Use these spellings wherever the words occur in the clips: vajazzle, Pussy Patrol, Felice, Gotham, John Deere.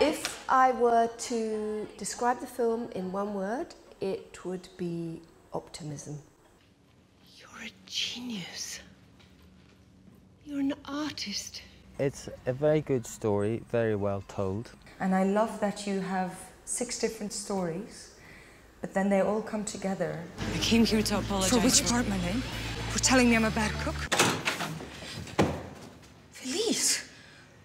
If I were to describe the film in one word, it would be optimism. You're a genius. You're an artist. It's a very good story, very well told. And I love that you have 6 different stories, but then they all come together. I came here to apologize. For which part, my name? For telling me I'm a bad cook? Felice,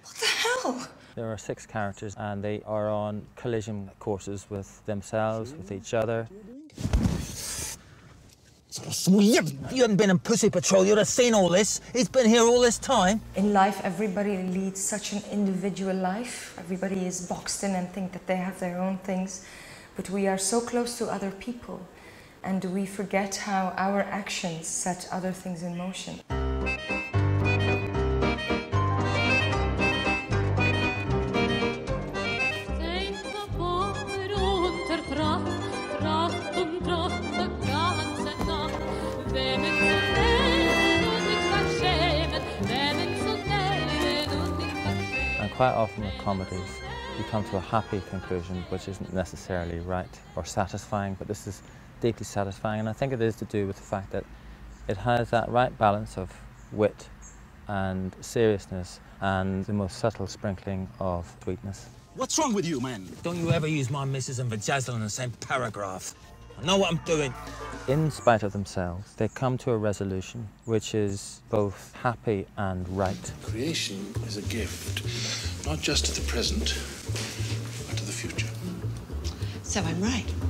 what the hell? There are 6 characters, and they are on collision courses with themselves, with each other. You haven't been in Pussy Patrol, you'd have seen all this. He's been here all this time. In life, everybody leads such an individual life. Everybody is boxed in and think that they have their own things. But we are so close to other people, and we forget how our actions set other things in motion. Quite often with comedies, you come to a happy conclusion, which isn't necessarily right or satisfying, but this is deeply satisfying, and I think it is to do with the fact that it has that right balance of wit and seriousness and the most subtle sprinkling of sweetness. What's wrong with you, man? Don't you ever use my missus and vajazzle in the same paragraph. I know what I'm doing. In spite of themselves, they come to a resolution which is both happy and right. Creation is a gift. Not just to the present, but to the future. So I'm right.